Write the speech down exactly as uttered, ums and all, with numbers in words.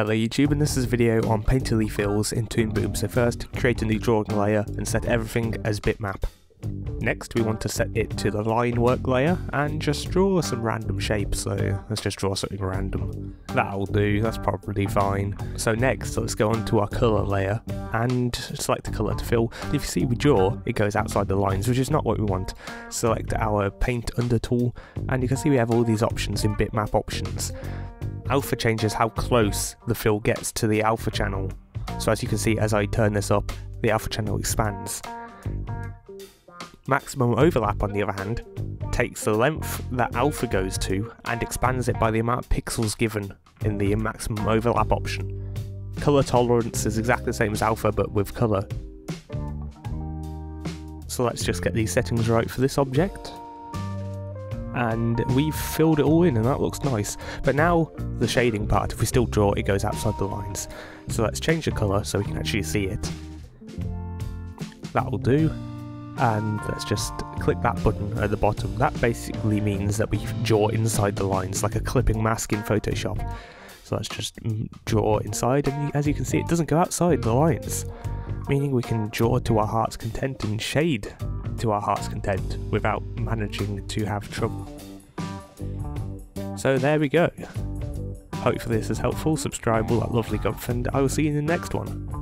Hello YouTube, and this is a video on painterly fills in Toon Boom. So first, create a new drawing layer and set everything as bitmap. Next, we want to set it to the line work layer and just draw some random shapes, so let's just draw something random. That'll do, that's probably fine. So next, let's go on to our colour layer and select the colour to fill. If you see we draw, it goes outside the lines, which is not what we want. Select our paint under tool, and you can see we have all these options in bitmap options. Alpha changes how close the fill gets to the alpha channel. So as you can see, as I turn this up, the alpha channel expands. Maximum overlap, on the other hand, takes the length that alpha goes to and expands it by the amount of pixels given in the maximum overlap option. Colour tolerance is exactly the same as alpha, but with colour. So let's just get these settings right for this object. And we've filled it all in, and that looks nice. But now the shading part, if we still draw, it goes outside the lines. So let's change the colour so we can actually see it. That'll do. And let's just click that button at the bottom. That basically means that we draw inside the lines, like a clipping mask in Photoshop. So let's just draw inside, and as you can see, it doesn't go outside the lines, meaning we can draw to our heart's content and shade to our heart's content without managing to have trouble. So there we go. Hopefully this is helpful. Subscribe, all that lovely gumph, and I will see you in the next one.